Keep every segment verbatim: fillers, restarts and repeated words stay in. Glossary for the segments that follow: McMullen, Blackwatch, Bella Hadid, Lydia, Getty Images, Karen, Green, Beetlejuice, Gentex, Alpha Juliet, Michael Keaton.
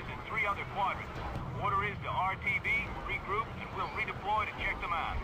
targets in three other quadrants. Order is to R T B, regroup, and we'll redeploy to check them out.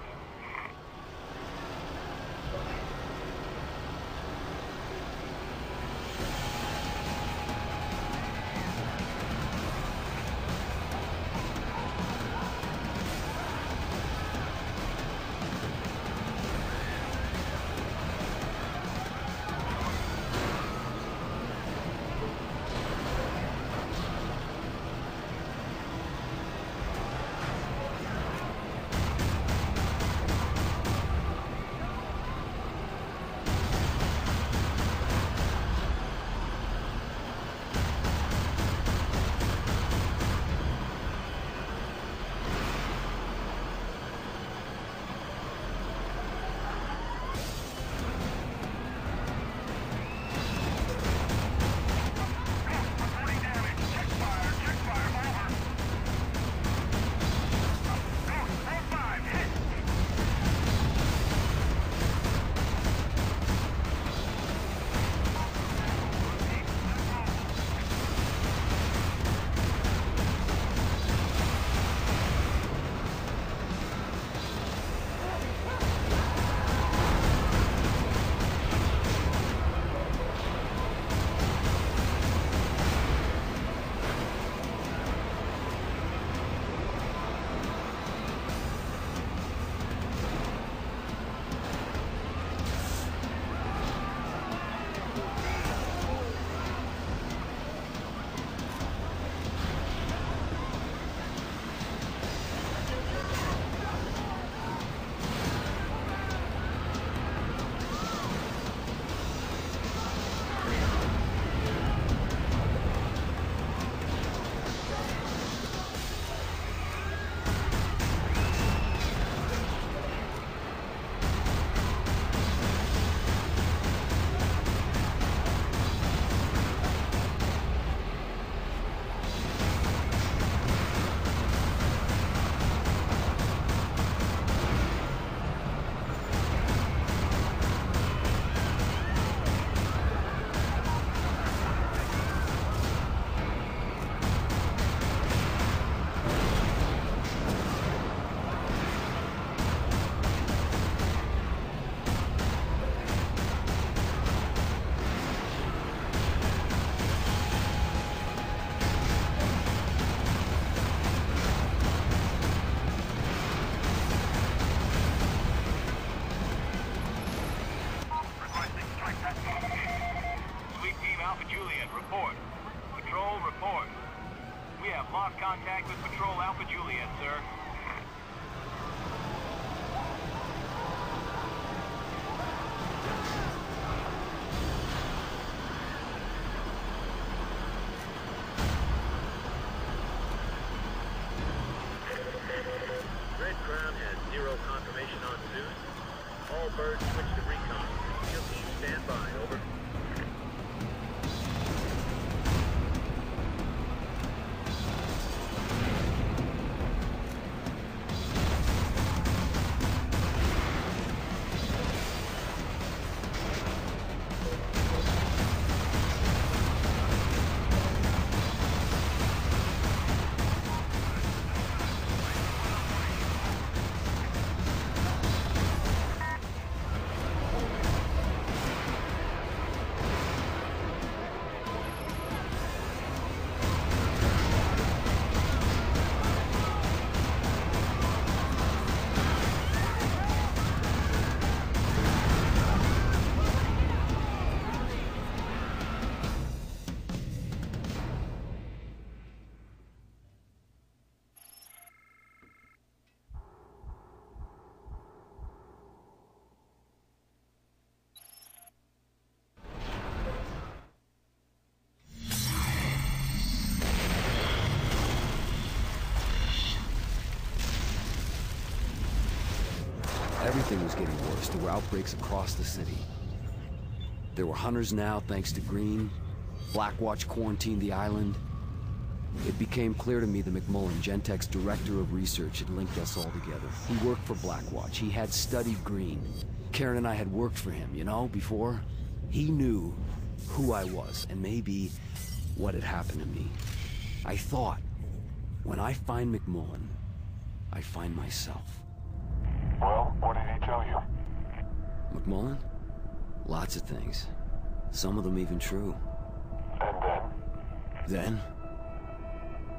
Alpha Juliet, report. Patrol, report. We have lost contact with Patrol Alpha Juliet, sir. Red Crown has zero confirmation on Zeus. All birds switch to recon. Field team stand by, over. Everything was getting worse. There were outbreaks across the city. There were hunters now, thanks to Green. Blackwatch quarantined the island. It became clear to me that McMullen, Gentex director of research, had linked us all together. He worked for Blackwatch. He had studied Green. Karen and I had worked for him, you know, before. He knew who I was and maybe what had happened to me. I thought, when I find McMullen, I find myself. Well, what did he tell you? McMullen? Lots of things. Some of them even true. And then? Then?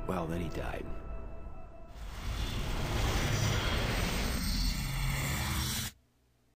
Well, then he died.